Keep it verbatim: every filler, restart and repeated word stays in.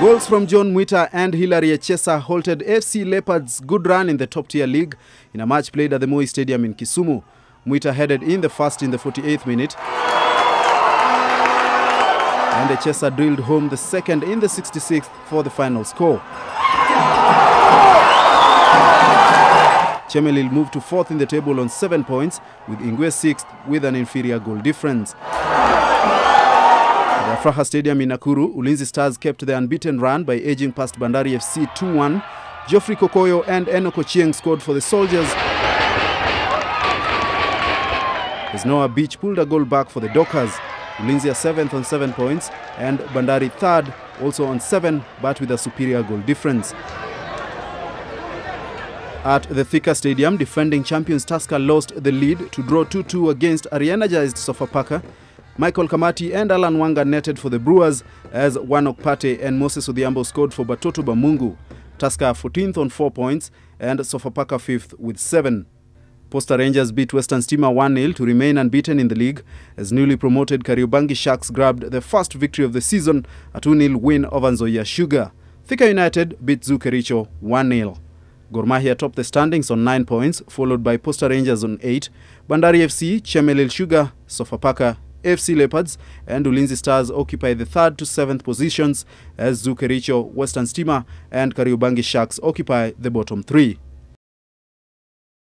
Goals from John Muita and Hilary Echesa halted F C Leopards' good run in the top-tier league in a match played at the Moi Stadium in Kisumu. Muita headed in the first in the forty-eighth minute, and Echesa drilled home the second in the sixty-sixth for the final score. Chemelil moved to fourth in the table on seven points, with Ingwe sixth with an inferior goal difference. At Fraha Stadium in Nakuru, Ulinzi Stars kept the unbeaten run by edging past Bandari F C two one. Geoffrey Kokoyo and Enoko Chieng scored for the Soldiers, as Noah Beach pulled a goal back for the Dockers. Ulinzi are seventh on seven points, and Bandari third, also on seven, but with a superior goal difference. At the Thika Stadium, defending champions Tusker lost the lead to draw two two against a re-energized Sofapaka. Michael Kamati and Alan Wanga netted for the Brewers, as Wanokpate and Moses Uthiambo scored for Batotu Bamungu. Tusker fourteenth on four points, and Sofapaka fifth with seven. Posta Rangers beat Western Stima one nil to remain unbeaten in the league, as newly promoted Kariobangi Sharks grabbed their first victory of the season, a two nil win over Nzoia Sugar. Thika United beat Zukericho one nil. Gor Mahia topped the standings on nine points, followed by Posta Rangers on eight, Bandari F C, Chemelil Sugar, Sofapaka, F C Leopards, and Ulinzi Stars occupy the third to seventh positions, as Zukericho, Western Stima, and Kariobangi Sharks occupy the bottom three.